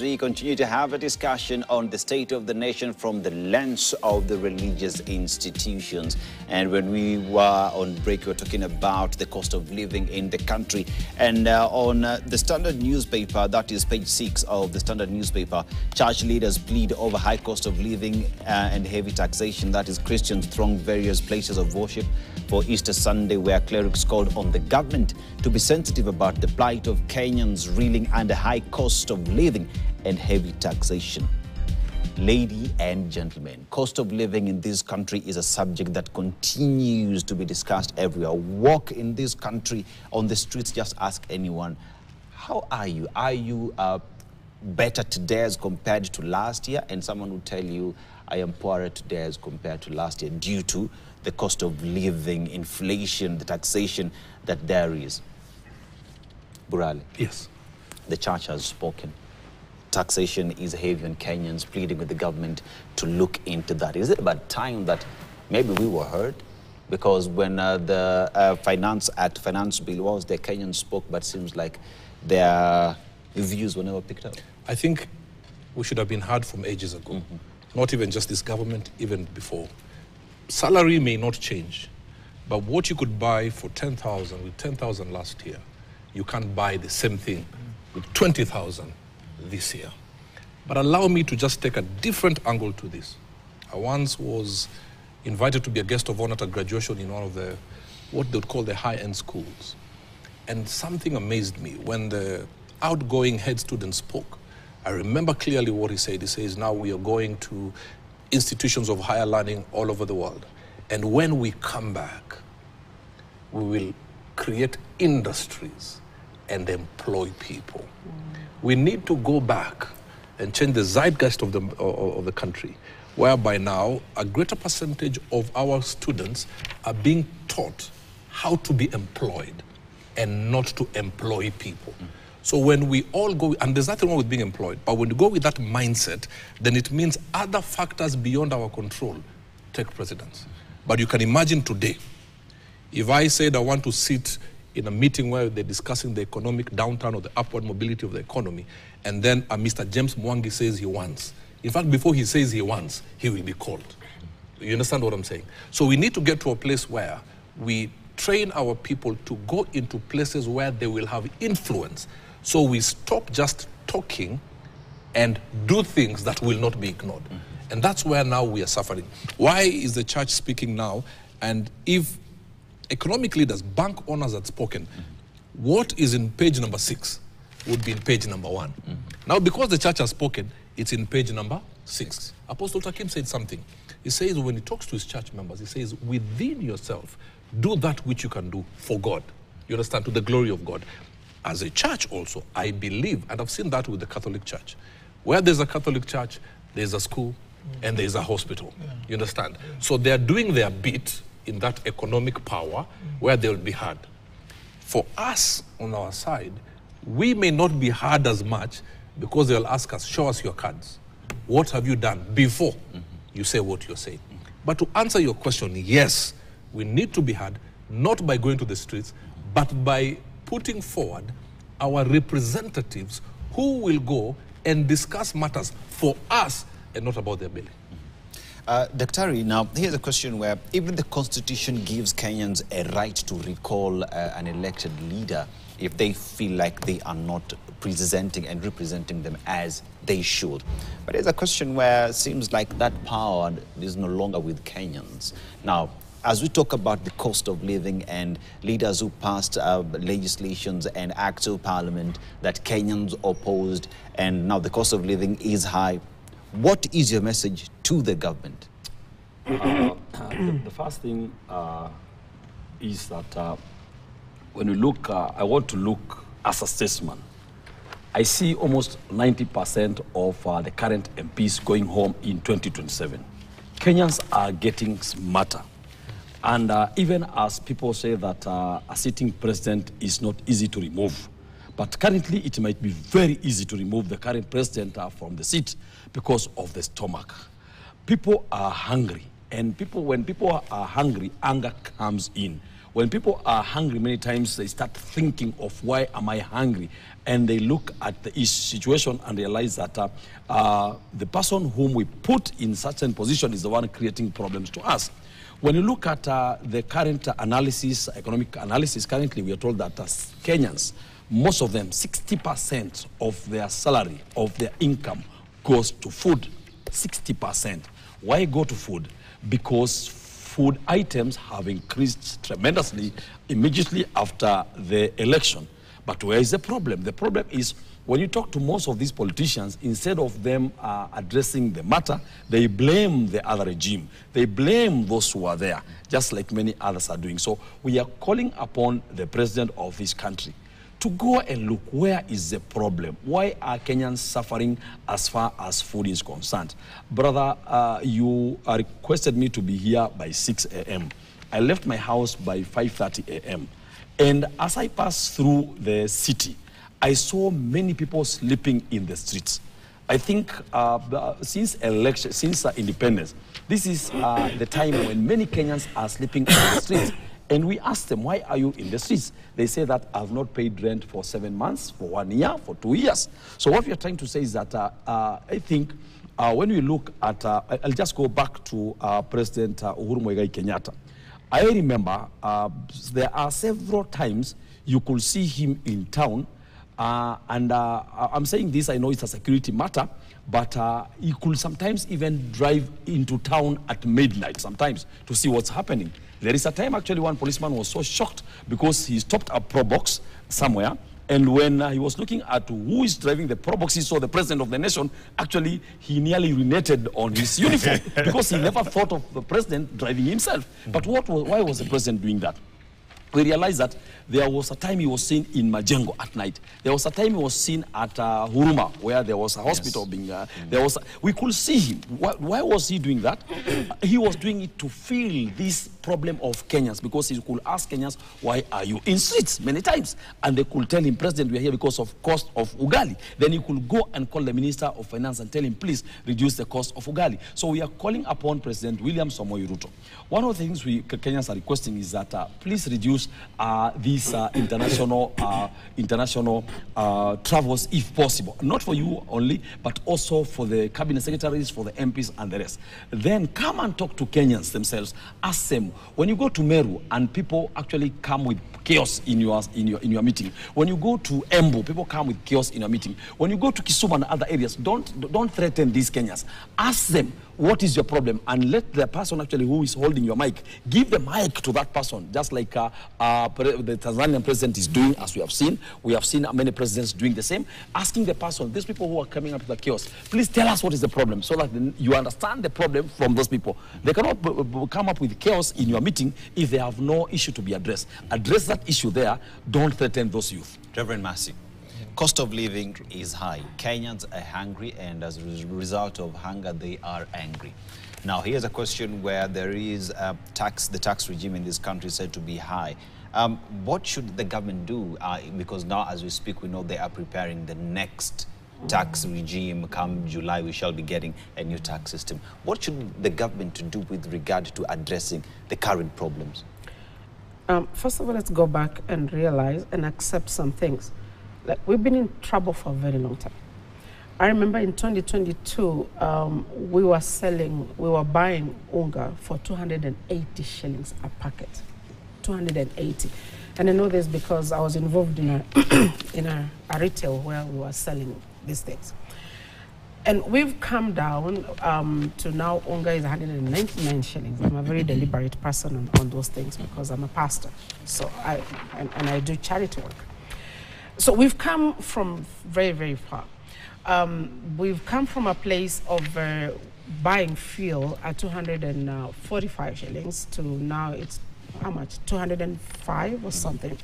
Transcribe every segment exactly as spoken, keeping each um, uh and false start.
as we continue to have a discussion on the state of the nation from the lens of the religious institutions. And when we were on break, we were talking about the cost of living in the country. And uh, on uh, the Standard Newspaper, that is page six of the Standard Newspaper, church leaders plead over high cost of living uh, and heavy taxation. That is, Christians throng various places of worship for Easter Sunday, where clerics called on the government to be sensitive about the plight of Kenyans reeling under high cost of living and heavy taxation. Ladies and gentlemen, cost of living in this country is a subject that continues to be discussed everywhere. Walk in this country on the streets, just ask anyone, how are you? Are you uh, better today as compared to last year? And someone will tell you, I am poorer today as compared to last year due to the cost of living, inflation, the taxation that there is. Burali. Yes. The church has spoken. Taxation is heavy on Kenyans, pleading with the government to look into that. Is it about time that maybe we were heard? Because when uh, the uh, finance at finance bill was, the Kenyans spoke, but seems like their views were never picked up. I think we should have been heard from ages ago. Mm-hmm. Not even just this government, even before. Salary may not change, but what you could buy for ten thousand with ten thousand last year, you can't buy the same thing with twenty thousand this year. But allow me to just take a different angle to this. I once was invited to be a guest of honor at a graduation in one of the, what they would call the high-end schools. And something amazed me. When the outgoing head student spoke, I remember clearly what he said. He says, now we are going to institutions of higher learning all over the world. And when we come back, we will create industries and employ people. Mm. We need to go back and change the zeitgeist of the, of the country, whereby now a greater percentage of our students are being taught how to be employed and not to employ people. Mm. So when we all go, and there's nothing wrong with being employed, but when you go with that mindset, then it means other factors beyond our control take precedence. But you can imagine today, if I said I want to sit in a meeting where they're discussing the economic downturn or the upward mobility of the economy, and then a Mister James Mwangi says he wants. In fact, before he says he wants, he will be called. You understand what I'm saying? So we need to get to a place where we train our people to go into places where they will have influence. So we stop just talking and do things that will not be ignored. Mm-hmm. And that's where now we are suffering. Why is the church speaking now? And if economic leaders, bank owners had spoken, mm-hmm. what is in page number six would be in page number one. Mm-hmm. Now, because the church has spoken, it's in page number six. Apostle Takim said something. He says, when he talks to his church members, he says, within yourself, do that which you can do for God. You understand? To the glory of God. As a church also, I believe, and I've seen that with the Catholic Church. Where there's a Catholic Church, there's a school, mm-hmm. and there's a hospital. Yeah. You understand? Yeah. So they're doing their bit in that economic power mm-hmm. where they'll be heard. For us, on our side, we may not be heard as much because they'll ask us, show us your cards. What have you done before mm-hmm. you say what you're saying? Mm-hmm. But to answer your question, yes, we need to be heard, not by going to the streets, but by putting forward our representatives who will go and discuss matters for us and not about their belly. Uh, Daktari, now here's a question where even the Constitution gives Kenyans a right to recall uh, an elected leader if they feel like they are not presenting and representing them as they should. But there's a question where it seems like that power is no longer with Kenyans. Now, as we talk about the cost of living and leaders who passed uh, legislations and acts of parliament that Kenyans opposed, and now the cost of living is high, what is your message to the government? Uh, uh, the, the first thing uh, is that uh, when we look, uh, I want to look as a statesman. I see almost ninety percent of uh, the current M Ps going home in twenty twenty-seven. Kenyans are getting smarter. And uh, even as people say that uh, a sitting president is not easy to remove, but currently it might be very easy to remove the current president uh, from the seat because of the stomach. People are hungry, and people, when people are hungry, anger comes in. When people are hungry, many times they start thinking of, why am I hungry? And they look at the situation and realize that uh, uh, the person whom we put in such a position is the one creating problems to us. When you look at uh, the current analysis, economic analysis, currently we are told that uh, Kenyans, most of them, sixty percent of their salary, of their income, goes to food. sixty percent. Why go to food? Because food items have increased tremendously immediately after the election. But where is the problem? The problem is, when you talk to most of these politicians, instead of them uh, addressing the matter, they blame the other regime. They blame those who are there, just like many others are doing. So we are calling upon the president of this country to go and look, where is the problem? Why are Kenyans suffering as far as food is concerned? Brother, uh, you requested me to be here by six A M I left my house by five thirty A M And as I passed through the city, I saw many people sleeping in the streets. I think uh, since election, since uh, independence, this is uh, the time when many Kenyans are sleeping in the streets. And we asked them, why are you in the streets? They say that I've not paid rent for seven months, for one year, for two years. So what we are trying to say is that uh, uh, I think uh, when we look at, uh, I'll just go back to uh, President uh, Uhuru Muigai Kenyatta. I remember uh, there are several times you could see him in town. Uh, and uh, I'm saying this, I know it's a security matter, but uh, you could sometimes even drive into town at midnight sometimes to see what's happening. There is a time actually one policeman was so shocked because he stopped a Pro Box somewhere, and when uh, he was looking at who is driving the Pro Box, he saw the president of the nation. Actually, he nearly urinated on his uniform because he never thought of the president driving himself. But what was, why was the president doing that? We realized that there was a time he was seen in Majengo at night. There was a time he was seen at uh, Huruma, where there was a hospital. Yes. being uh, mm. There was a, we could see him. Why, why was he doing that? He was doing it to feel this problem of Kenyans, because he could ask Kenyans, why are you in streets many times? And they could tell him, President, we are here because of cost of ugali. Then he could go and call the Minister of Finance and tell him, please reduce the cost of ugali. So we are calling upon President William Samoei Ruto. One of the things we Kenyans are requesting is that uh, please reduce Uh, these uh, international uh, international uh, travels, if possible, not for you only, but also for the cabinet secretaries, for the M Ps and the rest. Then come and talk to Kenyans themselves. Ask them, when you go to Meru and people actually come with chaos in your in your in your meeting. When you go to Embu, people come with chaos in your meeting. When you go to Kisumu and other areas, don't don't threaten these Kenyans. Ask them, what is your problem? And let the person actually who is holding your mic, give the mic to that person, just like uh, uh, the Tanzanian president is doing, as we have seen. We have seen many presidents doing the same, asking the person, these people who are coming up with the chaos, please tell us what is the problem, so that you understand the problem from those people. They cannot b b come up with chaos in your meeting if they have no issue to be addressed. Address that issue there, don't threaten those youth. Reverend Massey. Cost of living is high. Kenyans are hungry, and as a result of hunger, they are angry. Now, here's a question where there is a tax, the tax regime in this country is said to be high. Um, what should the government do? Uh, because now, as we speak, we know they are preparing the next tax regime. Come July, we shall be getting a new tax system. What should the government do with regard to addressing the current problems? Um, first of all, let's go back and realize and accept some things. Like, we've been in trouble for a very long time. I remember in twenty twenty-two, um, we were selling, we were buying unga for two hundred eighty shillings a packet, two hundred eighty. And I know this because I was involved in a in a, a retail where we were selling these things. And we've come down um, to now unga is one hundred ninety-nine shillings. I'm a very deliberate person on, on those things because I'm a pastor, so I and, and I do charity work. So we've come from very, very far. Um, we've come from a place of uh, buying fuel at two hundred forty-five shillings to now it's, how much, two hundred five or something.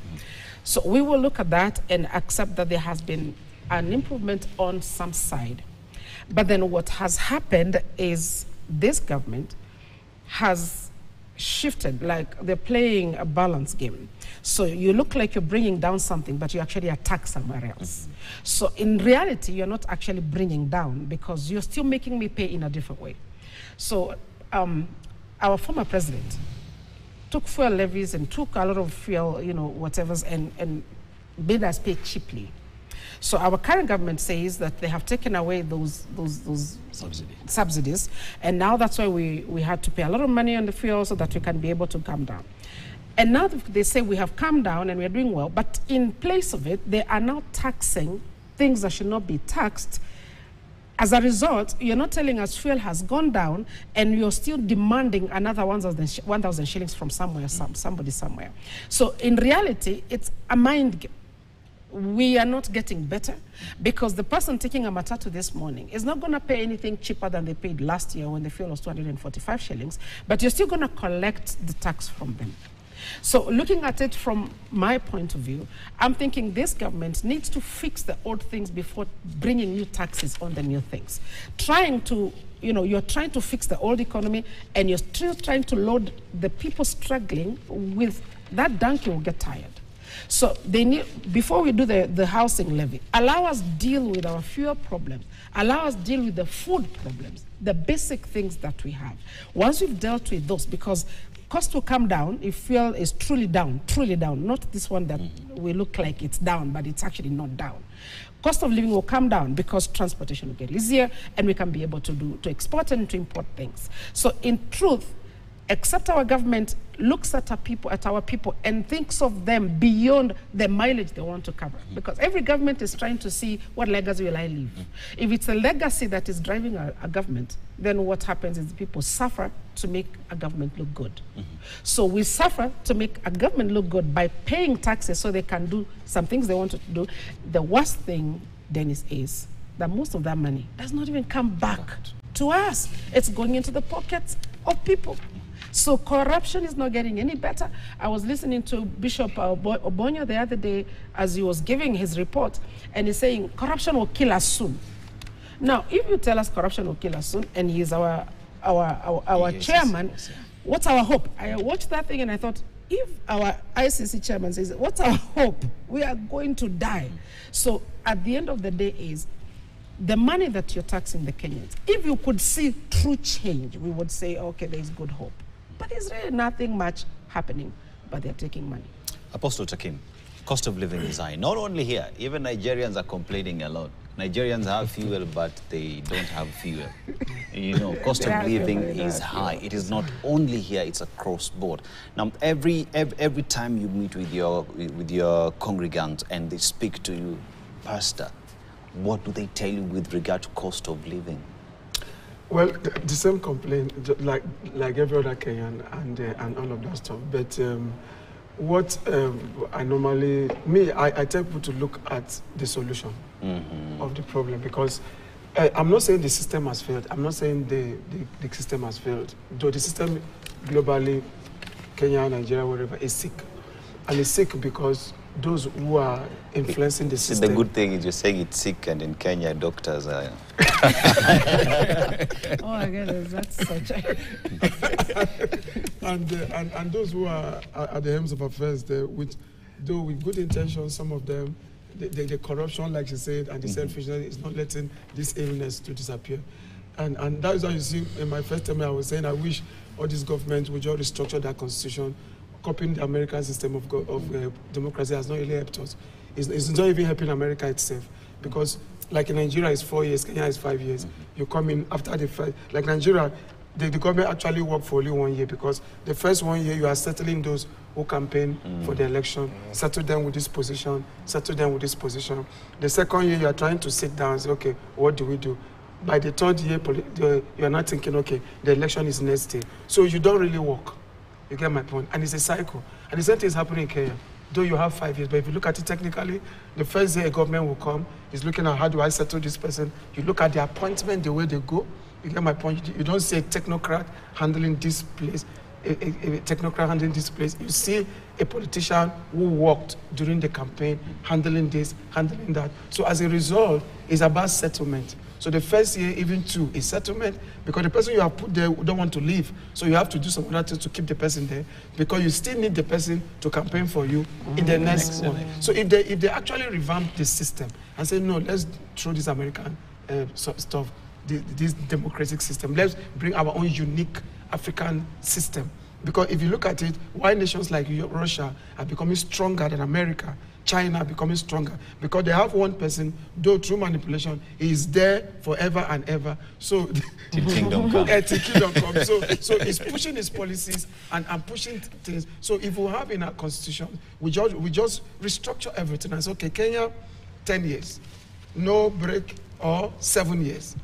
So we will look at that and accept that there has been an improvement on some side. But then what has happened is this government has shifted, like they're playing a balance game. So you look like you're bringing down something, but you actually attack somewhere else. Mm-hmm. So in reality, you're not actually bringing down, because you're still making me pay in a different way. So um, our former president, took fuel levies and took a lot of fuel, you know, whatever's, and, and made us pay cheaply. So our current government says that they have taken away those those those Subsidy. subsidies, and now that's why we we had to pay a lot of money on the fuel so that we can be able to come down. And now they say we have come down and we are doing well, but in place of it, they are now taxing things that should not be taxed. As a result, you're not telling us fuel has gone down, and you're still demanding another one thousand shillings from somewhere, some, somebody somewhere. So in reality, it's a mind game. We are not getting better, because the person taking a matatu this morning is not going to pay anything cheaper than they paid last year when the fuel was two hundred forty-five shillings, but you're still going to collect the tax from them. So looking at it from my point of view, I'm thinking this government needs to fix the old things before bringing new taxes on the new things. Trying to, you know, you're trying to fix the old economy, and you're still trying to load the people struggling with that. Donkey will get tired. So they need, before we do the, the housing levy, allow us deal with our fuel problems, allow us deal with the food problems, the basic things that we have. Once we've dealt with those, because cost will come down if fuel is truly down, truly down, not this one that mm-hmm. we look like it's down, but it's actually not down. Cost of living will come down because transportation will get easier, and we can be able to do, to export and to import things. So in truth, except our government looks at our people, at our people and thinks of them beyond the mileage they want to cover. Mm-hmm. Because every government is trying to see what legacy will I leave. Mm-hmm. If it's a legacy that is driving a, a government, then what happens is people suffer to make a government look good. Mm-hmm. So we suffer to make a government look good by paying taxes so they can do some things they want to do. The worst thing, Dennis, is that most of that money does not even come back to us. It's going into the pockets of people. So corruption is not getting any better. I was listening to Bishop Obo- Obonio the other day as he was giving his report, and he's saying corruption will kill us soon. Now, if you tell us corruption will kill us soon, and he's our our our, our yes, chairman, yes, yes. What's our hope? I watched that thing and I thought, if our I C C chairman says, what's our hope? We are going to die. Mm-hmm. So at the end of the day is, the money that you're taxing the Kenyans, if you could see true change, we would say, okay, there's good hope. But there's really nothing much happening, but they're taking money. Apostle Takim, cost of living is high. Not only here, even Nigerians are complaining a lot. Nigerians have fuel, but they don't have fuel. You know, cost of living is high. It is not only here, it's across board. Now, every, every, every time you meet with your, with your congregants and they speak to you, Pastor, what do they tell you with regard to cost of living? Well, the, the same complaint, like like every other Kenyan and uh, and all of that stuff. But um, what um, I normally, me, I, I tell people to look at the solution mm-hmm. of the problem, because uh, I'm not saying the system has failed. I'm not saying the, the, the system has failed. Though the system globally, Kenya, Nigeria, wherever, is sick. And it's sick because those who are influencing the system. The good thing is you're saying it's sick, and in Kenya, doctors are... Oh, my goodness, that's such a... and, uh, and, and those who are, are at the helms of affairs, they, with, though with good intentions, some of them, the, the, the corruption, like she said, and the mm-hmm. selfishness is not letting this illness to disappear. And, and that is why you see, in my first time, I was saying, I wish all these governments would just restructure their constitution. Copying the American system of, of uh, democracy has not really helped us. It's, it's not even helping America itself, because like in Nigeria it's four years, Kenya is five years. You come in after the first, like Nigeria, the, the government actually worked for only one year, because the first one year you are settling those who campaign mm. for the election, settle them with this position, settle them with this position. The second year you are trying to sit down and say, okay, what do we do? By the third year, you are not thinking, okay, the election is next day. So you don't really work. You get my point? And it's a cycle. And the same thing is happening in Kenya. Though you have five years, but if you look at it technically, the first year a government will come, is looking at how do I settle this person. You look at the appointment, the way they go. You get my point? You don't see a technocrat handling this place, a, a, a technocrat handling this place. You see a politician who worked during the campaign, handling this, handling that. So as a result, it's about settlement. So the first year, even two, is settlement, because the person you have put there don't want to leave. So you have to do some other things to keep the person there, because you still need the person to campaign for you mm-hmm. in the next one. So if they, if they actually revamp the system and say, no, let's throw this American uh, stuff, this, this democratic system, let's bring our own unique African system Because if you look at it, why nations like Europe, Russia are becoming stronger than America, China becoming stronger, because they have one person, though through manipulation, is there forever and ever. So till kingdom come. Uh, till kingdom come. So, so it's pushing its policies and, and pushing things. So if we have in our constitution, we just, we just restructure everything and say, okay, Kenya, ten years, no break, or seven years.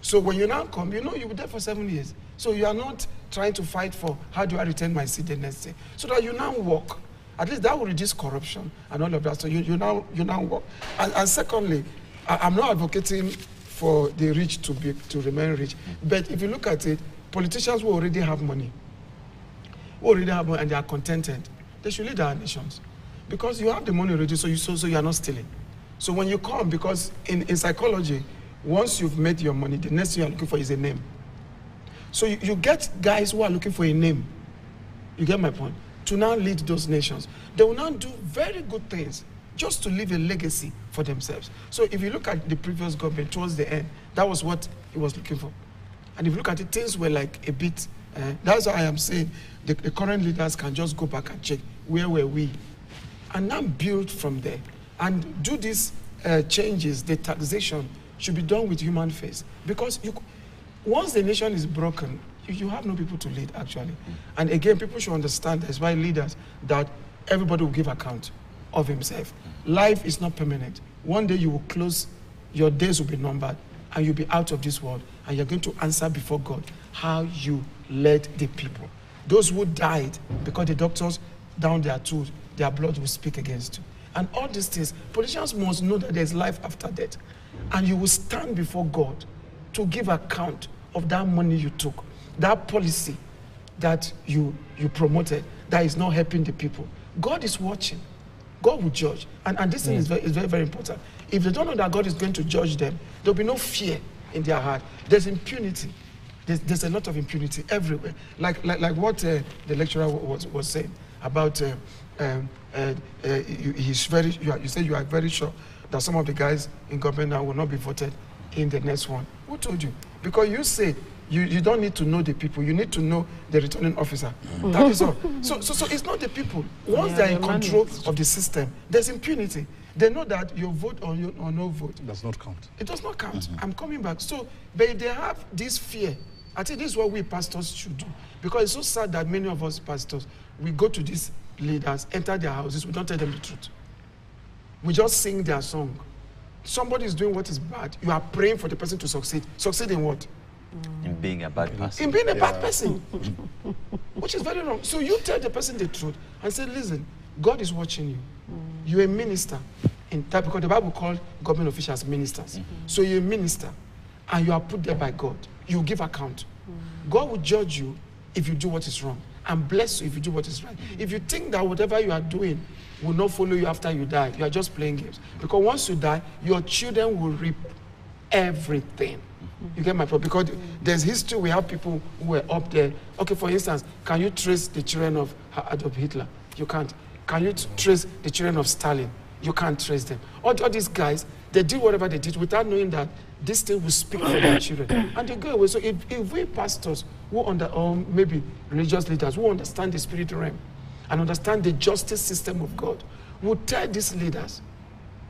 So when you now come, you know you were there for seven years. So you are not trying to fight for, how do I retain my seat the next day? So that you now work. At least that will reduce corruption and all of that. So you, you now you now work. And, and secondly, I, I'm not advocating for the rich to be to remain rich. But if you look at it, politicians who already have money, who already have money and they are contented, they should lead our nations. Because you have the money already, so you so, so you are not stealing. So when you come, because in, in psychology, once you've made your money, the next thing you're looking for is a name. So you, you get guys who are looking for a name. You get my point? To now lead those nations. They will now do very good things just to leave a legacy for themselves. So if you look at the previous government towards the end, that was what he was looking for. And if you look at it, things were like a bit, uh, that's why I am saying the, the current leaders can just go back and check where were we. And now build from there. And do these uh, changes, the taxation should be done with human face. Because you, once the nation is broken, you, you have no people to lead, actually. Mm. And again, people should understand, that's why leaders, that everybody will give account of himself. Mm. Life is not permanent. One day you will close, your days will be numbered, and you'll be out of this world, and you're going to answer before God how you led the people. Those who died, because the doctors down their tools, their blood will speak against you. And all these things, politicians must know that there's life after death. And you will stand before God to give account of that money you took, that policy that you, you promoted, that is not helping the people. God is watching. God will judge. And, and this mm. thing is very, is very, very important. If they don't know that God is going to judge them, there'll be no fear in their heart. There's impunity. There's, there's a lot of impunity everywhere. Like, like, like what uh, the lecturer was, was saying about uh, um, uh, uh, you, he's very, you, are, you say you are very sure that some of the guys in government now will not be voted in the next one. Who told you? Because you say you, you don't need to know the people. You need to know the returning officer. Mm. That is all. So, so, so it's not the people. Once yeah, they're in control managed. of the system, there's impunity. They know that your vote or, your, or no vote. It does not count. It does not count. Mm-hmm. I'm coming back. So but they have this fear. I think this is what we pastors should do. Because it's so sad that many of us pastors, we go to these leaders, enter their houses, we don't tell them the truth. We just sing their song. Somebody is doing what is bad. You are praying for the person to succeed. Succeed in what? In being a bad person. In being a yeah. bad person. Which is very wrong. So you tell the person the truth and say, listen, God is watching you. Mm. You're a minister. In that, because the Bible called government officials ministers. Mm -hmm. So you're a minister and you are put there by God. You give account. Mm. God will judge you if you do what is wrong and bless you if you do what is right. Mm. If you think that whatever you are doing will not follow you after you die, you are just playing games. Because once you die, your children will reap everything. Mm-hmm. You get my point? Because mm-hmm. there's history, we have people who were up there. Okay, for instance, can you trace the children of Adolf Hitler? You can't. Can you trace the children of Stalin? You can't trace them. All, all these guys, they did whatever they did without knowing that this thing will speak for their children. And they go away. So if, if we pastors, who under, or maybe religious leaders, who understand the spirit realm, and understand the justice system of God, will tell these leaders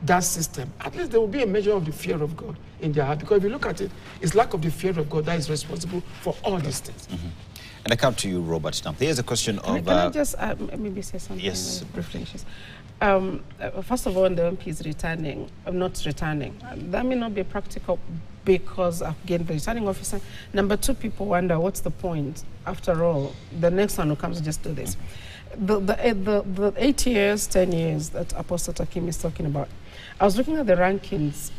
that system. At least there will be a measure of the fear of God in their heart. Because if you look at it, it's lack of the fear of God that is responsible for all these things. Mm-hmm. And I come to you, Robert, now. Here's a question can of... I, can uh, I just uh, maybe say something? Yes. Briefly. Um, uh, first of all, when the M P is returning, I'm not returning. That may not be practical because I've gained the returning officer. Number two, people wonder, what's the point? After all, the next one who comes will just do this. Mm-hmm. The, the, the, the eight years, ten years that Apostle Takim is talking about, I was looking at the rankings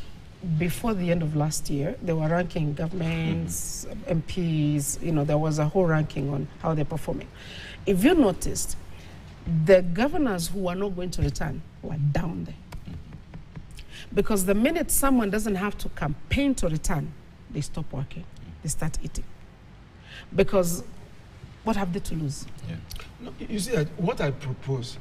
before the end of last year. They were ranking governments, M Ps, you know, there was a whole ranking on how they're performing. If you noticed, the governors who were not going to return were down there. Because the minute someone doesn't have to campaign to return, they stop working, they start eating. Because what have they to lose? Yeah. No, you see, what I propose,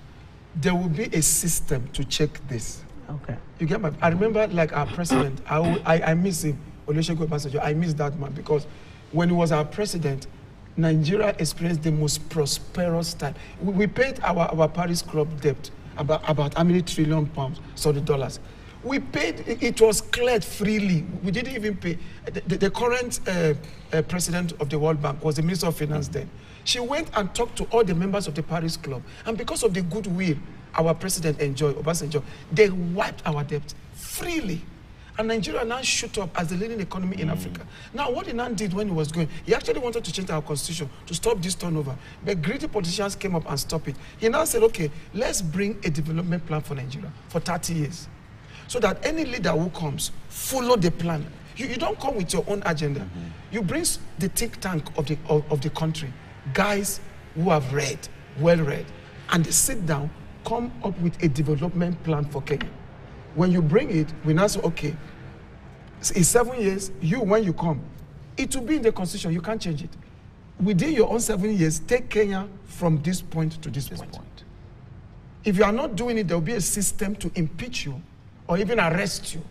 there will be a system to check this. Okay. You get my, I remember like our president, I, I, I miss him, Olusegun Obasanjo, I miss that man because when he was our president, Nigeria experienced the most prosperous time. We, we paid our, our Paris crop debt, about, about how many trillion pounds, sorry, dollars. We paid, it was cleared freely. We didn't even pay. The, the, the current uh, uh, president of the World Bank was the Minister of Finance then. She went and talked to all the members of the Paris Club. And because of the goodwill our president enjoyed, Obasanjo, they wiped our debt freely. And Nigeria now shoot up as the leading economy mm. in Africa. Now, what he now did when he was going, he actually wanted to change our constitution to stop this turnover. But greedy politicians came up and stopped it. He now said, okay, let's bring a development plan for Nigeria for thirty years. So that any leader who comes, follow the plan. You, you don't come with your own agenda. Mm-hmm. You bring the think tank of the, of, of the country, guys who have read, well read, and they sit down, come up with a development plan for Kenya. When you bring it, we now say, okay, in seven years, you, when you come, it will be in the constitution, you can't change it. Within your own seven years, take Kenya from this point to this, this point. point. If you are not doing it, there will be a system to impeach you or even arrest you.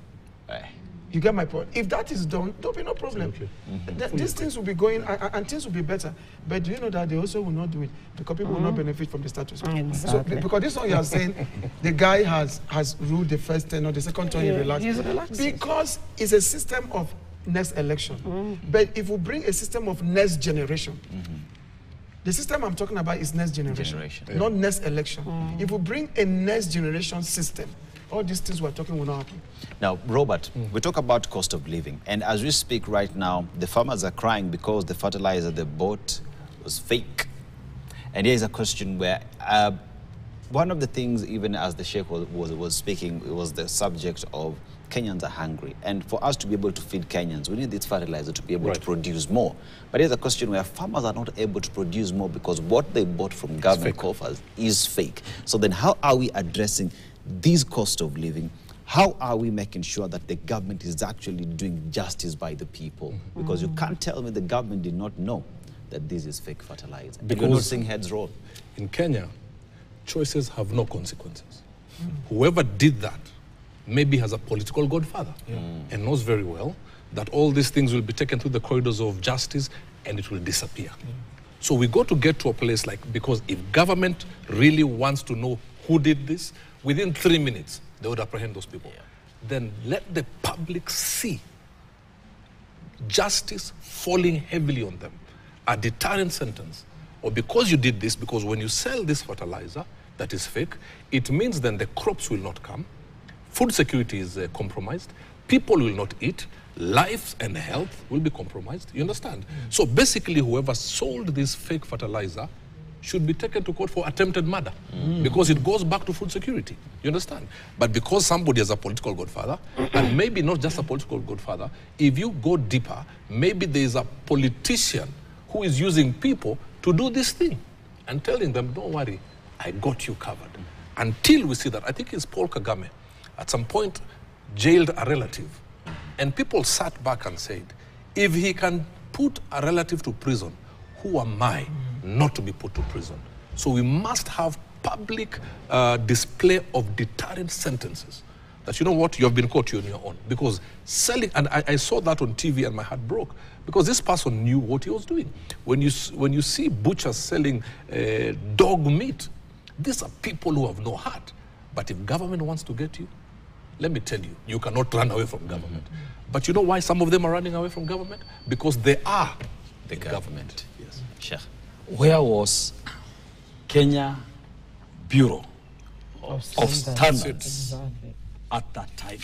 Aye. You get my point? If that is done, there'll be no problem. Okay. Mm-hmm. Th these things will be going, and, and things will be better. But do you know that they also will not do it because people mm-hmm. will not benefit from the status quo. Mm-hmm. So, exactly. Because this one you are saying, the guy has, has ruled the first ten or the second ten, yeah, he relaxed. He's relaxed. Because it's a system of next election. Mm-hmm. But if we bring a system of next generation, mm-hmm. the system I'm talking about is next generation, generation. Yeah. Not next election. Mm-hmm. If we bring a next generation system, all these things we're talking will not happen. Now, Robert, mm. we talk about cost of living. And as we speak right now, the farmers are crying because the fertilizer they bought was fake. And here's a question where uh, one of the things, even as the Sheikh was, was, was speaking, it was the subject of Kenyans are hungry. And for us to be able to feed Kenyans, we need this fertilizer to be able right. to produce more. But here's a question where farmers are not able to produce more because what they bought from government coffers is fake. So then how are we addressing this cost of living? How are we making sure that the government is actually doing justice by the people? Mm-hmm. Because you can't tell me the government did not know that this is fake fertilizer. Because you're not seeing heads roll. In Kenya, choices have no consequences. Mm. Whoever did that maybe has a political godfather yeah. mm. and knows very well that all these things will be taken through the corridors of justice and it will disappear. Mm. So we got to get to a place like, because if government really wants to know who did this, within three minutes, they would apprehend those people. Yeah. Then let the public see justice falling heavily on them. A deterrent sentence. Or because you did this, because when you sell this fertilizer that is fake, it means then the crops will not come, food security is uh, compromised, people will not eat, life and health will be compromised. You understand? Mm-hmm. So basically, whoever sold this fake fertilizer should be taken to court for attempted murder mm. because it goes back to food security. You understand? But because somebody has a political godfather, and maybe not just a political godfather, if you go deeper, maybe there is a politician who is using people to do this thing and telling them, don't worry, I got you covered. Mm. Until we see that, I think it's Paul Kagame, at some point jailed a relative. And people sat back and said, if he can put a relative to prison, who am I not to be put to prison? So we must have public uh, display of deterrent sentences. That, you know what, you have been caught, you're on your own. Because selling, and I, I saw that on T V and my heart broke, because this person knew what he was doing. When you, when you see butchers selling uh, dog meat, these are people who have no heart. But if government wants to get you, let me tell you, you cannot run away from government. Mm-hmm. But you know why some of them are running away from government? Because they are the government. government. Yes. Sure. Where was Kenya Bureau of Standards, of standards exactly. at that time?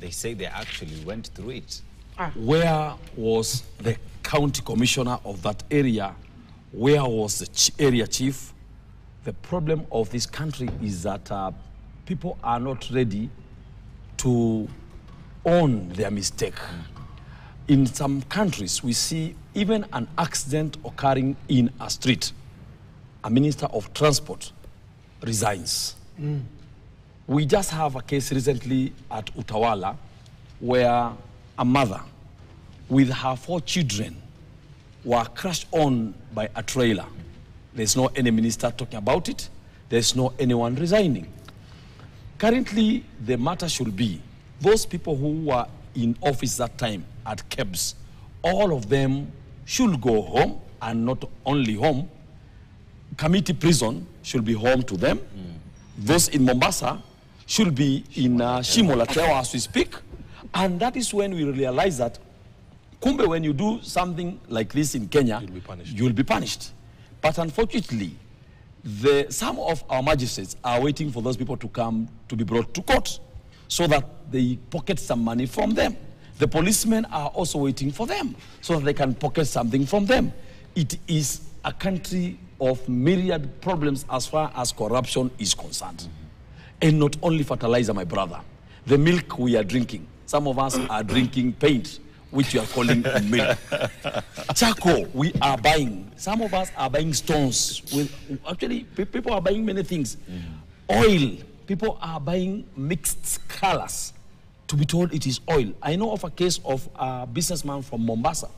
They say they actually went through it. Ah. Where was the county commissioner of that area? Where was the ch area chief? The problem of this country is that uh, people are not ready to own their mistake. Mm. In some countries, we see even an accident occurring in a street. A minister of transport resigns. Mm. We just have a case recently at Utawala where a mother with her four children were crashed on by a trailer. There's no any minister talking about it. There's no anyone resigning. Currently, the matter should be those people who were in office that time at K E B S, all of them should go home are not only home. Kamiti prison should be home to them. Mm. Those in Mombasa should be in uh, Shimo Lateroo as we speak. And that is when we realize that, kumbe, when you do something like this in Kenya, you'll be punished. You'll be punished. But unfortunately, the, some of our magistrates are waiting for those people to come to be brought to court so that they pocket some money from them. The policemen are also waiting for them so that they can pocket something from them. It is a country of myriad problems as far as corruption is concerned. Mm-hmm. And not only fertilizer, my brother. The milk we are drinking. Some of us are drinking paint, which you are calling milk. Charcoal, we are buying. Some of us are buying stones. With, actually, people are buying many things. Mm-hmm. Oil, people are buying mixed colors. To be told it is oil. I know of a case of a businessman from Mombasa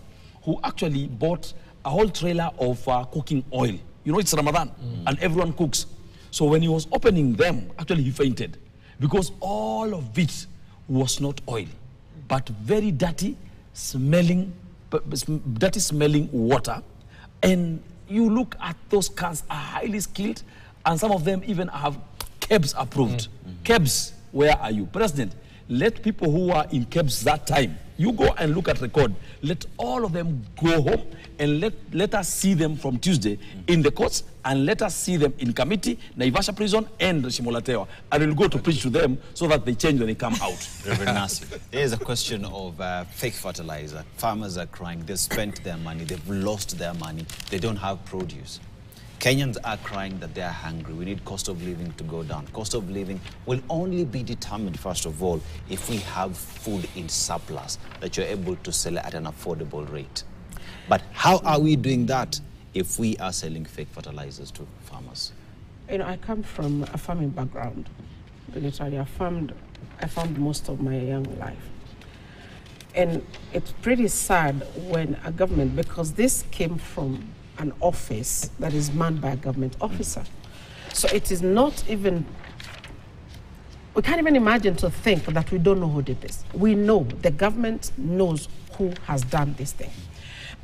who actually bought a whole trailer of uh, cooking oil. You know, it's Ramadan, mm. and everyone cooks. So when he was opening them, actually he fainted because all of it was not oil, but very dirty smelling, dirty smelling water. And you look at those cars are highly skilled, and some of them even have K E B S approved. Mm-hmm. K E B S, where are you? President, let people who are in K E B S that time, you go and look at record. Let all of them go home and let, let us see them from Tuesday in the courts, and let us see them in Kamiti, Naivasha prison, and Shimo Lateroo. I will go to preach to them so that they change when they come out. Reverend Nassi, there's a question of uh, fake fertilizer. Farmers are crying. They've spent their money. They've lost their money. They don't have produce. Kenyans are crying that they are hungry. We need cost of living to go down. Cost of living will only be determined, first of all, if we have food in surplus that you're able to sell at an affordable rate. But how are we doing that if we are selling fake fertilizers to farmers? You know, I come from a farming background. Literally, I farmed, I farmed most of my young life. And it's pretty sad when a government, because this came from an office that is manned by a government officer. So it is not even, we can't even imagine to think that we don't know who did this. We know, the government knows who has done this thing.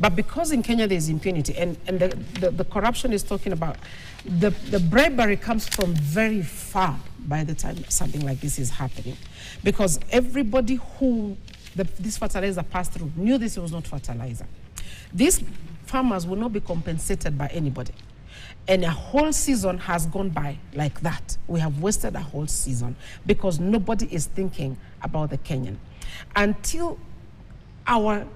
But because in Kenya there's impunity, and, and the, the, the corruption is talking about, the, the bribery comes from very far by the time something like this is happening. Because everybody who the, this fertilizer passed through knew this was not fertilizer. This farmers will not be compensated by anybody. And a whole season has gone by like that. We have wasted a whole season because nobody is thinking about the Kenyan. Until our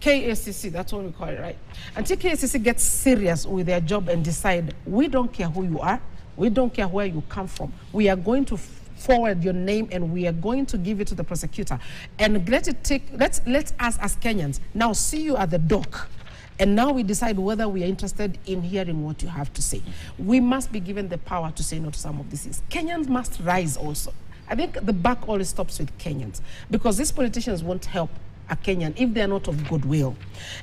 K A C C, that's what we call it, right? Until K A C C gets serious with their job and decide, we don't care who you are, we don't care where you come from, we are going to forward your name and we are going to give it to the prosecutor. And let it take, let's, let us as Kenyans now see you at the dock. And now we decide whether we are interested in hearing what you have to say. We must be given the power to say no to some of these things. Kenyans must rise also. I think the buck always stops with Kenyans because these politicians won't help a Kenyan if they're not of goodwill.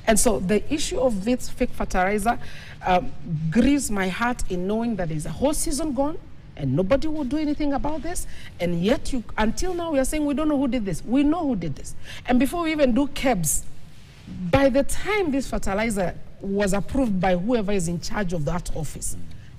And so the issue of this fake fertilizer um, grieves my heart in knowing that there's a whole season gone and nobody will do anything about this. And yet, you, until now, we are saying we don't know who did this. We know who did this. And before we even do K E B S, by the time this fertilizer was approved by whoever is in charge of that office,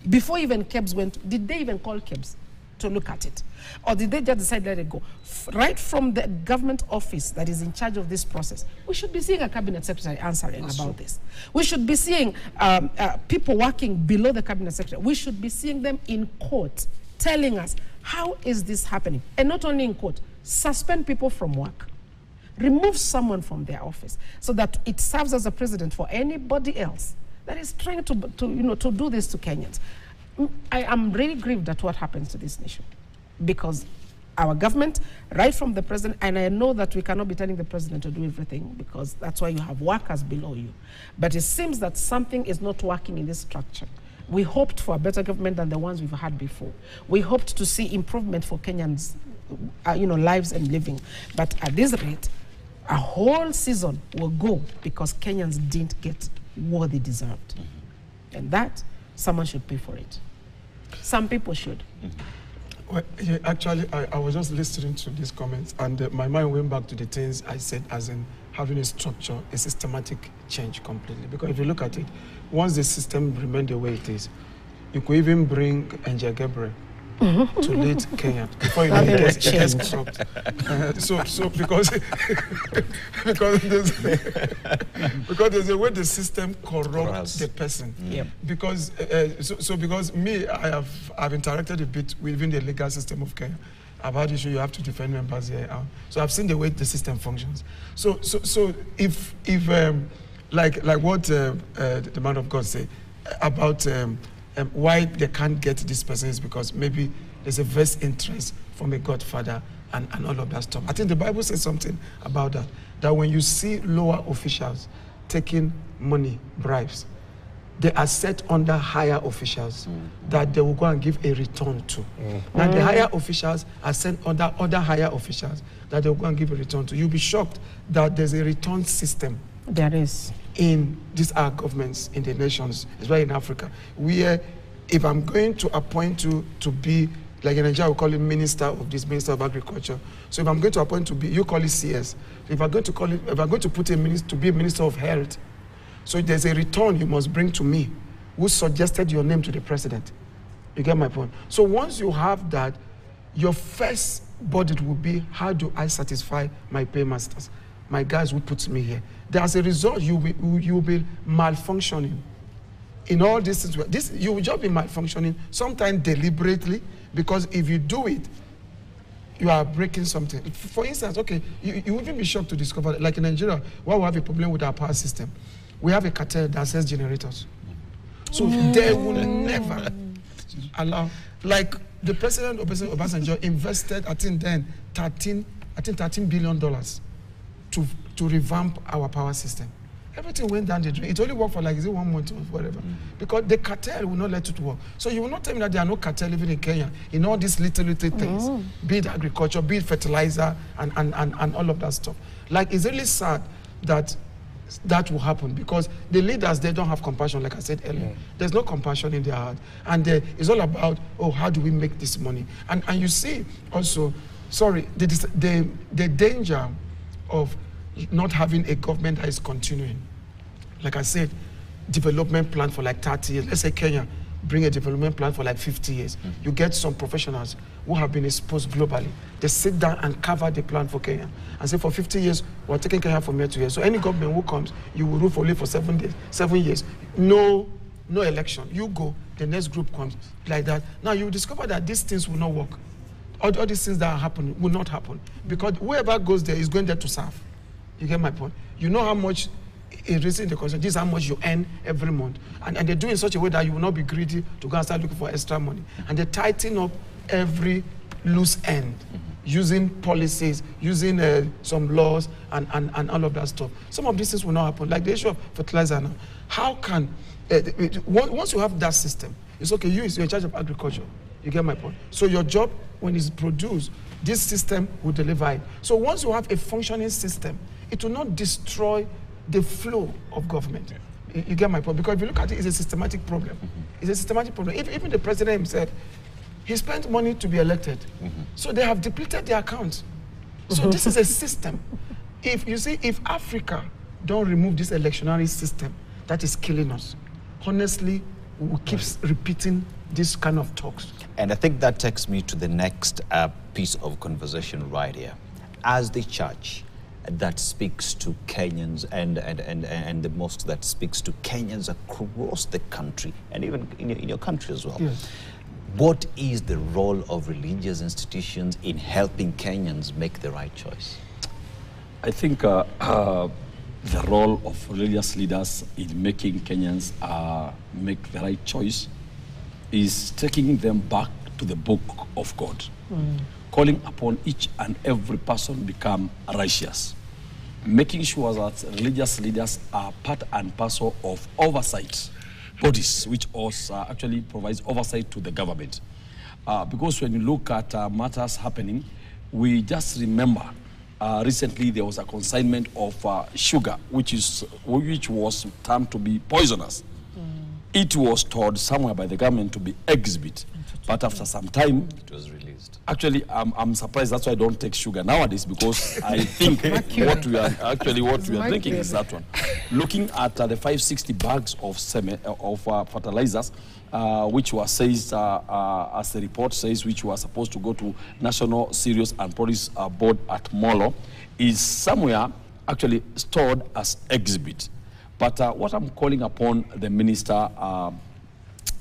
before even K E B S went, did they even call K E B S to look at it? Or did they just decide let it go? F right from the government office that is in charge of this process, we should be seeing a cabinet secretary answering That's about true. This. We should be seeing um, uh, people working below the cabinet secretary. We should be seeing them in court telling us, how is this happening? And not only in court, suspend people from work. Remove someone from their office so that it serves as a precedent for anybody else that is trying to, to, you know, to do this to Kenyans. I am really grieved at what happens to this nation because our government, right from the president, and I know that we cannot be telling the president to do everything because that's why you have workers below you. But it seems that something is not working in this structure. We hoped for a better government than the ones we've had before. We hoped to see improvement for Kenyans, uh, you know, lives and living. But at this rate, a whole season will go because Kenyans didn't get what they deserved. Mm-hmm. And that, someone should pay for it. Some people should. Mm-hmm. Well, yeah, actually, I, I was just listening to these comments and uh, my mind went back to the things I said, as in having a structure, a systematic change completely. Because if you look at it, once the system remained the way it is, you could even bring Angela Gabriel to lead Kenya before you know it gets, it gets corrupt. Uh, so, so because because there's because there's a way the system corrupts the person. Mm. Yep. Because uh, so, so because me, I have I've interacted a bit within the legal system of Kenya about issue you have to defend members here. Uh, so I've seen the way the system functions. So so so if if um, like like what uh, uh, the man of God said about. Um, Um, why they can't get this person is because maybe there's a vested interest from a godfather and, and all of that stuff. I think the Bible says something about that, that when you see lower officials taking money, bribes, they are set under higher officials mm-hmm. that they will go and give a return to. Mm-hmm. Now the higher officials are sent under other higher officials that they will go and give a return to. You'll be shocked that there's a return system. There is. In these our governments, in the nations, as well in Africa, where if I'm going to appoint you to be, like in Nigeria we call it Minister of this, Minister of Agriculture. So if I'm going to appoint to be, you call it C S. If I'm going to call it, if I'm going to put a minister to be Minister of Health, so there's a return you must bring to me, who suggested your name to the president. You get my point? So once you have that, your first budget will be, how do I satisfy my paymasters? My guys who put me here. As a result, you will, you will be malfunctioning. In all this, this, you will just be malfunctioning, sometimes deliberately, because if you do it, you are breaking something. For instance, okay, you, you wouldn't be shocked to discover, like in Nigeria, why we have a problem with our power system. We have a cartel that sells generators. So no. They will never allow, like the president of Obasanjo invested, I think then, thirteen, I think thirteen billion dollars. To, to revamp our power system. Everything went down the drain. It only worked for like, is it one month or whatever? Mm. Because the cartel will not let it work. So you will not tell me that there are no cartel even in Kenya, in all these little, little things, mm. be it agriculture, be it fertilizer, and, and, and, and all of that stuff. Like, it's really sad that that will happen because the leaders, they don't have compassion, like I said earlier. Mm. There's no compassion in their heart. And they, it's all about, oh, how do we make this money? And, and you see also, sorry, the, the, the danger of not having a government that is continuing. Like I said, development plan for like thirty years. Let's say Kenya, bring a development plan for like fifty years. Mm-hmm. You get some professionals who have been exposed globally. They sit down and cover the plan for Kenya and say for fifty years, we're taking Kenya from here to here. So any government who comes, you will rule for only for seven days, seven years. No, no election. You go, the next group comes like that. Now you discover that these things will not work. All, all these things that are happening will not happen because whoever goes there is going there to serve. You get my point? You know how much it is in the country. This is how much you earn every month. And, and they do it in such a way that you will not be greedy to go and start looking for extra money. And they tighten up every loose end mm-hmm. using policies, using uh, some laws and, and, and all of that stuff. Some of these things will not happen. Like the issue of fertilizer now. How can, uh, once you have that system, it's okay, you, you're in charge of agriculture. You get my point? So your job, when it's produced, this system will deliver it. So once you have a functioning system, it will not destroy the flow of government. Yeah. You get my point? Because if you look at it, it's a systematic problem. Mm-hmm. It's a systematic problem. If, even the president himself, he spent money to be elected. Mm-hmm. So they have depleted their accounts. So this is a system. If you see, if Africa don't remove this electionary system that is killing us, honestly, we keep repeating this kind of talks. And I think that takes me to the next uh, piece of conversation right here. As the church that speaks to Kenyans and, and, and, and the mosque that speaks to Kenyans across the country and even in your, in your country as well, yes. What is the role of religious institutions in helping Kenyans make the right choice? I think uh, uh, the role of religious leaders in making Kenyans uh, make the right choice is taking them back to the book of God, mm. calling upon each and every person become righteous, making sure that religious leaders are part and parcel of oversight bodies, which also actually provides oversight to the government. Uh, because when you look at uh, matters happening, we just remember uh, recently there was a consignment of uh, sugar, which is which was termed to be poisonous. It was stored somewhere by the government to be exhibit, but after some time, it was released. Actually, I'm, I'm surprised. That's why I don't take sugar nowadays, because I think what we are actually what it's we are drinking is that one. Looking at uh, the five hundred sixty bags of semi, uh, of uh, fertilizers, uh, which were says, uh, uh, as the report says, which were supposed to go to National Cereals and Produce uh, Board at Molo, is somewhere actually stored as exhibit. But uh, what I'm calling upon the Minister, uh,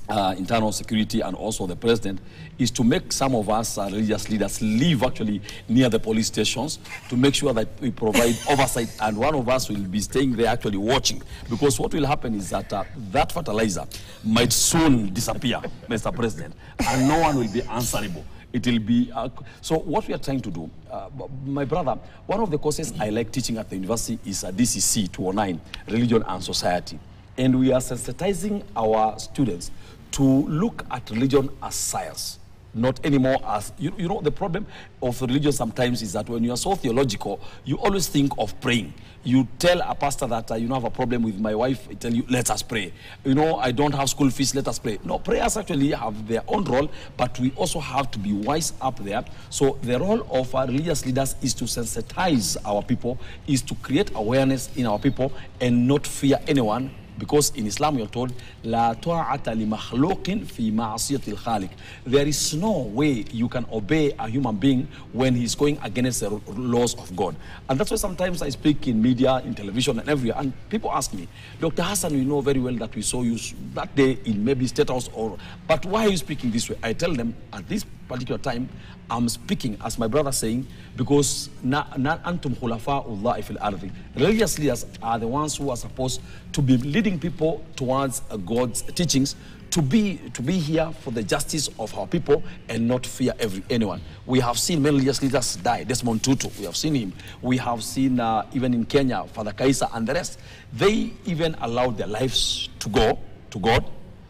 uh, Internal Security, and also the President, is to make some of us uh, religious leaders live actually near the police stations to make sure that we provide oversight, and one of us will be staying there actually watching. Because what will happen is that uh, that fertilizer might soon disappear, Mister President, and no one will be answerable. It will be, uh, so what we are trying to do, uh, my brother, one of the courses I like teaching at the university is a D C C two oh nine, Religion and Society. And we are sensitizing our students to look at religion as science, not anymore as, you, you know, the problem of religion sometimes is that when you are so theological, you always think of praying. You tell a pastor that, uh, you know, I have a problem with my wife, I tell you, let us pray. You know, I don't have school fees, let us pray. No, prayers actually have their own role, but we also have to be wise up there. So the role of our religious leaders is to sensitize our people, is to create awareness in our people and not fear anyone. Because in Islam, you're told, La ta'ata li makhluqin fi ma'asiyati al-khaliq. There is no way you can obey a human being when he's going against the laws of God. And that's why sometimes I speak in media, in television, and everywhere. And people ask me, Doctor Hassan, we know very well that we saw you that day in maybe State House, or, but why are you speaking this way? I tell them, at this particular time, I'm speaking, as my brother saying, because na na antum khulafa'ullahi fil ardi. Religious leaders are the ones who are supposed to be leading people towards God's teachings, to be to be here for the justice of our people and not fear every anyone. We have seen many religious leaders die. Desmond Tutu, we have seen him. We have seen uh, even in Kenya, Father Kaisa and the rest. They even allowed their lives to go to God,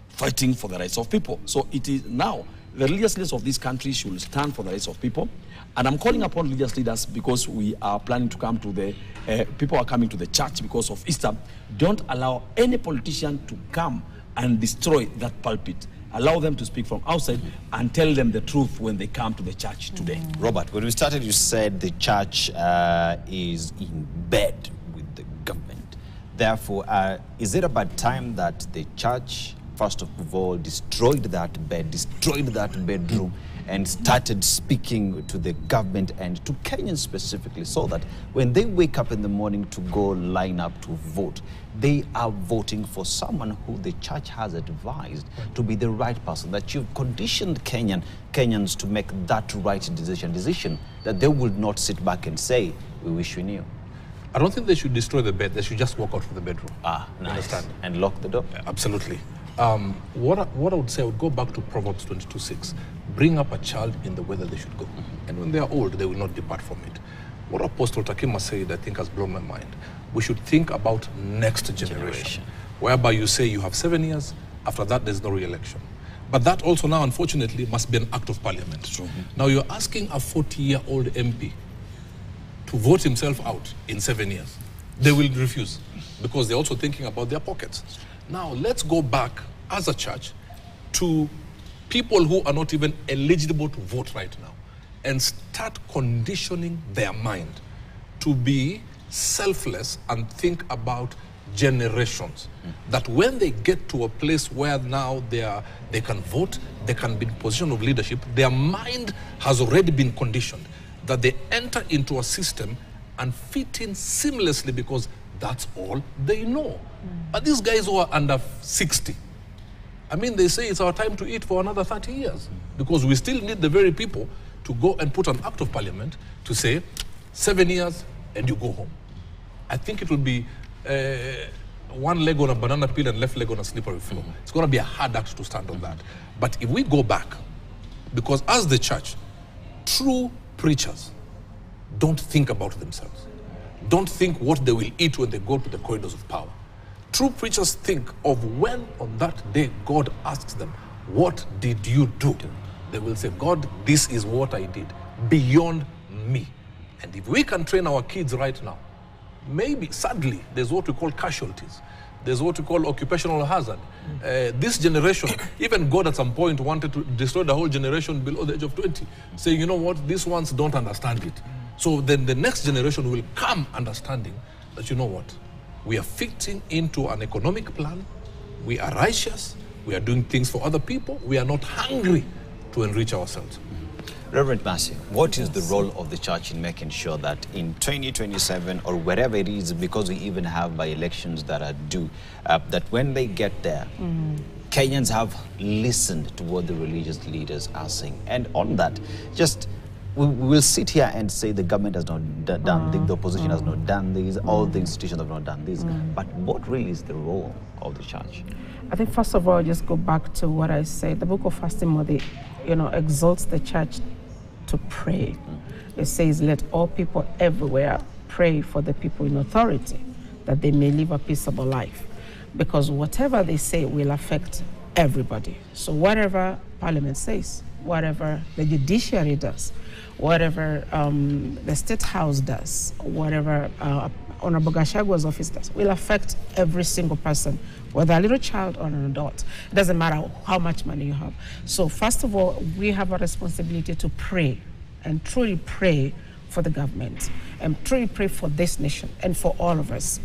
fighting for the rights of people. So it is now. The religious leaders of this country should stand for the rights of people. And I'm calling upon religious leaders because we are planning to come to the, uh, people are coming to the church because of Easter. Don't allow any politician to come and destroy that pulpit. Allow them to speak from outside and tell them the truth when they come to the church today. Mm. Robert, when we started, you said the church uh, is in bed with the government. Therefore, uh, is it about time that the church, first of all, destroyed that bed, destroyed that bedroom, and started speaking to the government and to Kenyans specifically, so that when they wake up in the morning to go line up to vote, they are voting for someone who the church has advised to be the right person, that you've conditioned Kenyan, Kenyans to make that right decision, decision that they will not sit back and say, we wish we knew. I don't think they should destroy the bed. They should just walk out from the bedroom. Ah, nice. Understand? And lock the door. Yeah, absolutely. Um, what, I, what I would say, I would go back to Proverbs twenty-two six. Bring up a child in the way that they should go. Mm-hmm. And when they are old, they will not depart from it. What Apostle Takim said, I think, has blown my mind. We should think about next generation, generation. Whereby you say you have seven years, after that there's no re-election. But that also now, unfortunately, must be an act of parliament. Mm-hmm. Now you're asking a forty-year-old M P to vote himself out in seven years. They will refuse because they're also thinking about their pockets. Now, let's go back as a church to people who are not even eligible to vote right now and start conditioning their mind to be selfless and think about generations. Mm. That when they get to a place where now they, are, they can vote, they can be in a position of leadership, their mind has already been conditioned, that they enter into a system and fit in seamlessly because that's all they know. Mm. But these guys who are under sixty, I mean, they say it's our time to eat for another thirty years because we still need the very people to go and put an act of parliament to say, seven years and you go home. I think it will be uh, one leg on a banana peel and left leg on a slippery floor. Mm. It's going to be a hard act to stand on that. But if we go back, because as the church, true preachers don't think about themselves. Don't think what they will eat when they go to the corridors of power. True preachers think of when on that day God asks them, what did you do? They will say, God, this is what I did, beyond me. And if we can train our kids right now maybe, sadly, there's what we call casualties. There's what we call occupational hazard. Uh, this generation, even God at some point wanted to destroy the whole generation below the age of twenty, saying, you know what, these ones don't understand it. So then the next generation will come understanding that, you know what, we are fitting into an economic plan, we are righteous, we are doing things for other people, we are not hungry to enrich ourselves. Reverend Massey, what is the role of the church in making sure that in twenty twenty-seven or wherever it is, because we even have by-elections that are due, uh, that when they get there, mm-hmm. Kenyans have listened to what the religious leaders are saying? And on that, just we will sit here and say the government has not done mm-hmm. this, the opposition mm-hmm. has not done this, mm-hmm. all the institutions have not done this. Mm-hmm. But what really is the role of the church? I think first of all, just go back to what I said. The book of Fastimodi, you know, exalts the church to pray. It says, let all people everywhere pray for the people in authority, that they may live a peaceable life. Because whatever they say will affect everybody. So whatever Parliament says, whatever the judiciary does, whatever um, the State House does, whatever uh, Honorable Gachagwa's office does, will affect every single person, whether a little child or an adult. It doesn't matter how much money you have. So first of all, we have a responsibility to pray and truly pray for the government and truly pray for this nation and for all of us.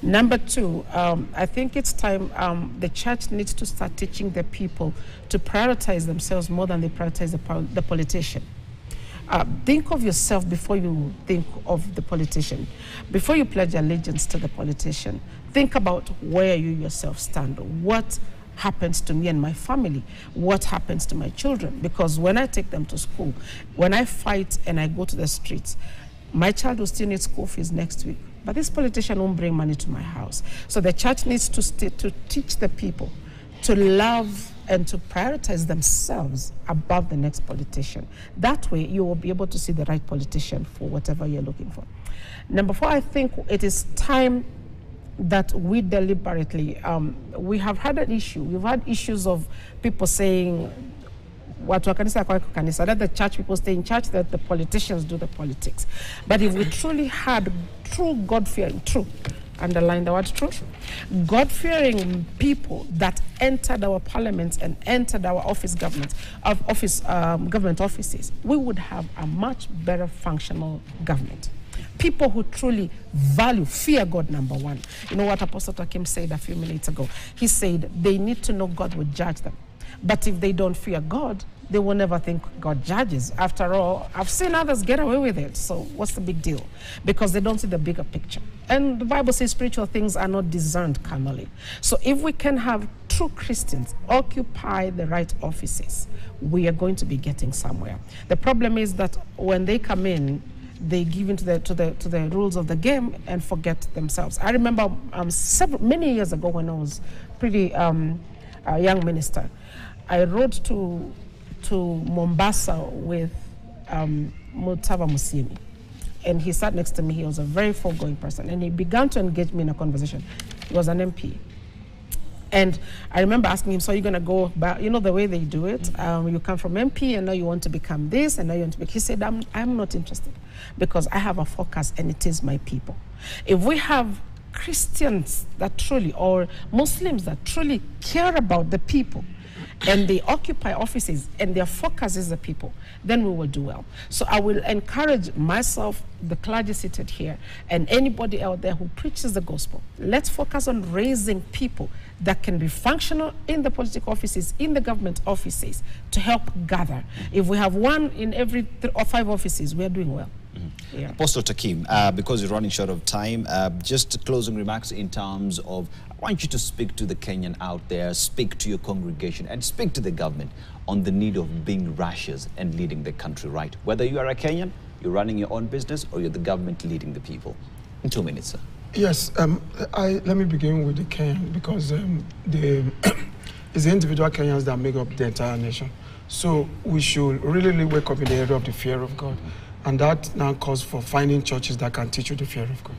Number two, um, I think it's time um, the church needs to start teaching the people to prioritize themselves more than they prioritize the, the politician. Uh, think of yourself before you think of the politician. Before you pledge allegiance to the politician, think about where you yourself stand. What happens to me and my family? What happens to my children? Because when I take them to school, when I fight and I go to the streets, my child will still need school fees next week. But this politician won't bring money to my house. So the church needs to, stay, to teach the people to love and to prioritize themselves above the next politician. That way, you will be able to see the right politician for whatever you're looking for. Number four, I think it is time that we deliberately, um, we have had an issue. We've had issues of people saying, what kanisa kwa kanisa, that the church people stay in church, that the politicians do the politics. But if we truly had true God-fearing, true, underline the word truth, God-fearing people that entered our parliaments and entered our office government, of office, um, government offices, we would have a much better functional government. People who truly value, fear God, number one. You know what Apostle Takim said a few minutes ago? He said they need to know God will judge them. But if they don't fear God, they will never think God judges. After all, I've seen others get away with it, so what's the big deal? Because they don't see the bigger picture. And the Bible says spiritual things are not discerned carnally. So if we can have true Christians occupy the right offices, we are going to be getting somewhere. The problem is that when they come in, they give in to the, to the, to the rules of the game and forget themselves. I remember um, several, many years ago when I was pretty um, a young minister, I rode to, to Mombasa with um, Mutava Musyimi, and he sat next to me. He was a very foregoing person, and he began to engage me in a conversation. He was an M P. And I remember asking him, so you're going to go back, you know the way they do it, um, you come from M P and now you want to become this and now you want to become, he said, I'm, I'm not interested because I have a focus and it is my people. If we have Christians that truly, or Muslims that truly care about the people and they occupy offices and their focus is the people, then we will do well. So I will encourage myself, the clergy seated here, and anybody out there who preaches the gospel, let's focus on raising people that can be functional in the political offices, in the government offices, to help gather. If we have one in every three or five offices, we are doing well. Mm-hmm. Yeah. Apostle Takim, uh, because we're running short of time, uh, just closing remarks in terms of, I want you to speak to the Kenyan out there, speak to your congregation, and speak to the government on the need of being righteous and leading the country right. Whether you are a Kenyan, you're running your own business, or you're the government leading the people. In two minutes, sir. Yes, um, I, let me begin with the Kenyan, because um, the it's the individual Kenyans that make up the entire nation. So we should really wake up in the area of the fear of God. And that now calls for finding churches that can teach you the fear of God.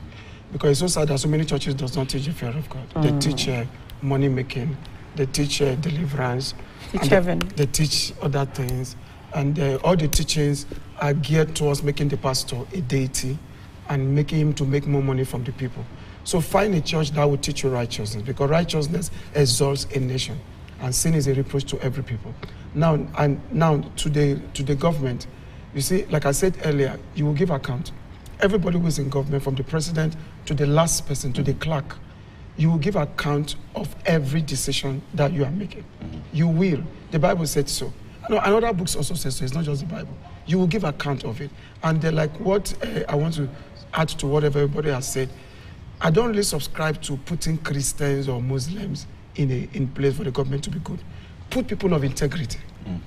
Because it's so sad that so many churches does not teach the fear of God. Mm. They teach uh, money-making, they teach uh, deliverance. Teach heaven. They, they teach other things. And uh, all the teachings are geared towards making the pastor a deity and making him to make more money from the people. So find a church that will teach you righteousness, because righteousness exalts a nation, and sin is a reproach to every people. Now, and now to the, to the government, you see, like I said earlier, you will give account. Everybody who is in government, from the president to the last person, to the clerk, you will give account of every decision that you are making. Mm-hmm. You will. The Bible said so. No, and other books also say so. It's not just the Bible. You will give account of it. And they're like, what uh, I want to add to whatever everybody has said, I don't really subscribe to putting Christians or Muslims in, a, in place for the government to be good. Put people of integrity. Mm.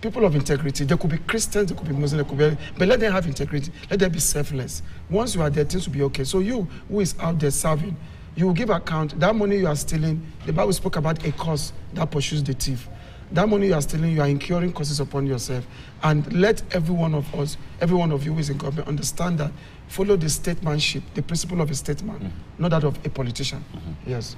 People of integrity. They could be Christians, they could be Muslims, they could be, but let them have integrity. Let them be selfless. Once you are there, things will be okay. So you, who is out there serving, you will give account. That money you are stealing, the Bible spoke about a curse that pursues the thief. That money you are stealing, you are incurring curses upon yourself. And let every one of us, every one of you who is in government, understand that. Follow the statesmanship, the principle of a statesman, mm-hmm. not that of a politician. Mm-hmm. Yes.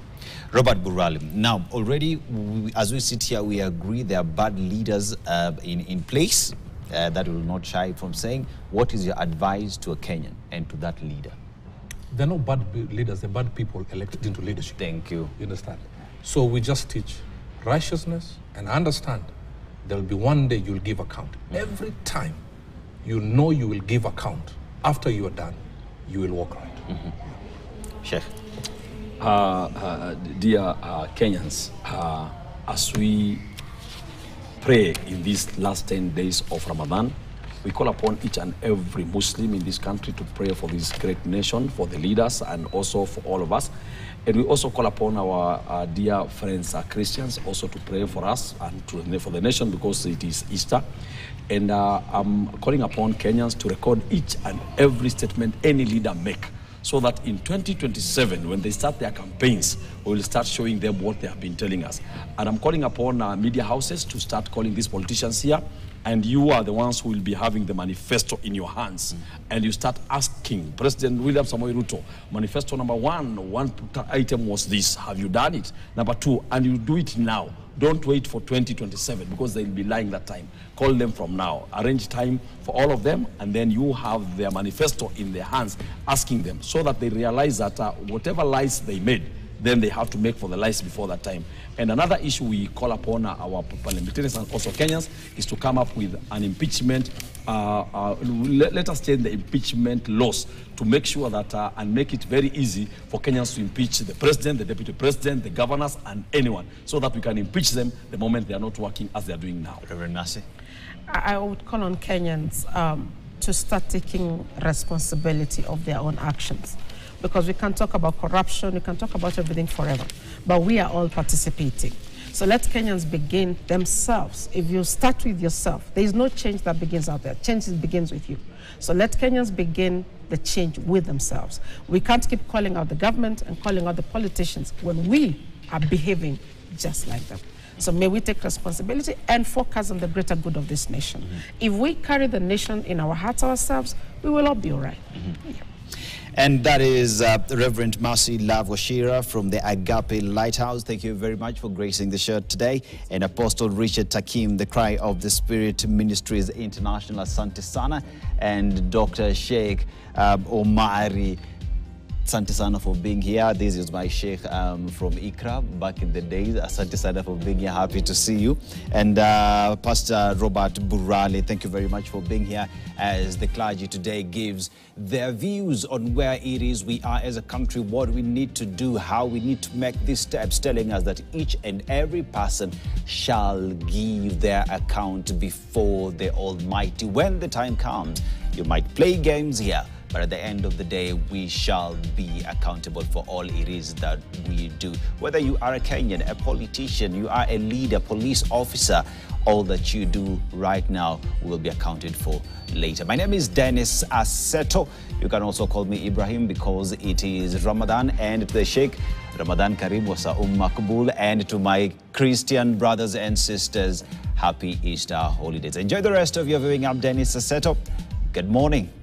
Robert Burali, now already, we, as we sit here, we agree there are bad leaders uh, in, in place uh, that will not shy from saying. What is your advice to a Kenyan and to that leader? They're not bad leaders, they're bad people elected into leadership. Thank you. You understand? So we just teach righteousness, and understand there will be one day you'll give account. Mm-hmm. Every time you know you will give account, after you are done, you will walk right. Mm-hmm. Sheikh. Uh, uh, dear uh, Kenyans, uh, as we pray in these last ten days of Ramadan, we call upon each and every Muslim in this country to pray for this great nation, for the leaders, and also for all of us. And we also call upon our uh, dear friends, our Christians, also to pray for us and to, for the nation, because it is Easter. And uh, I'm calling upon Kenyans to record each and every statement any leader make, so that in twenty twenty-seven, when they start their campaigns, we will start showing them what they have been telling us. And I'm calling upon uh, media houses to start calling these politicians here, and you are the ones who will be having the manifesto in your hands. Mm. And you start asking President William Samoei Ruto, manifesto number one, one item was this, have you done it? Number two, and you do it now. Don't wait for twenty twenty-seven, because they'll be lying that time. Call them from now. Arrange time for all of them, and then you have their manifesto in their hands, asking them, so that they realize that uh, whatever lies they made, then they have to make for the lies before that time. And another issue we call upon our parliamentarians and also Kenyans is to come up with an impeachment. Uh, uh, let, let us change the impeachment laws to make sure that uh, and make it very easy for Kenyans to impeach the president, the deputy president, the governors, and anyone, so that we can impeach them the moment they are not working as they are doing now. Reverend Nassi. I would call on Kenyans um, to start taking responsibility of their own actions, because we can talk about corruption, we can talk about everything forever, but we are all participating. So let Kenyans begin themselves. If you start with yourself, there is no change that begins out there. Change begins with you. So let Kenyans begin the change with themselves. We can't keep calling out the government and calling out the politicians when we are behaving just like them. So may we take responsibility and focus on the greater good of this nation. Mm-hmm. If we carry the nation in our hearts ourselves, we will all be all right. Mm-hmm. Yeah. And that is uh, Reverend Mercy Lavoshira from the Agape Lighthouse. Thank you very much for gracing the shirt today. And Apostle Richard Takim, the Cry of the Spirit Ministries International, Asante Sana. And Doctor Sheikh um, Omari, Asante Sana for being here. This is my Sheikh um, from Iqra back in the days. Asante Sana for being here. Happy to see you. And uh, Pastor Robert Burali, thank you very much for being here as the clergy today gives their views on where it is we are as a country, what we need to do, how we need to make these steps, telling us that each and every person shall give their account before the Almighty. When the time comes, you might play games here, but at the end of the day, we shall be accountable for all it is that we do. Whether you are a Kenyan, a politician, you are a leader, police officer, all that you do right now will be accounted for later. My name is Dennis Aseto. You can also call me Ibrahim, because it is Ramadan, and the Sheikh, Ramadan Karim wa Saum Makbul. And to my Christian brothers and sisters, happy Easter holidays. Enjoy the rest of your viewing. I'm Dennis Aseto. Good morning.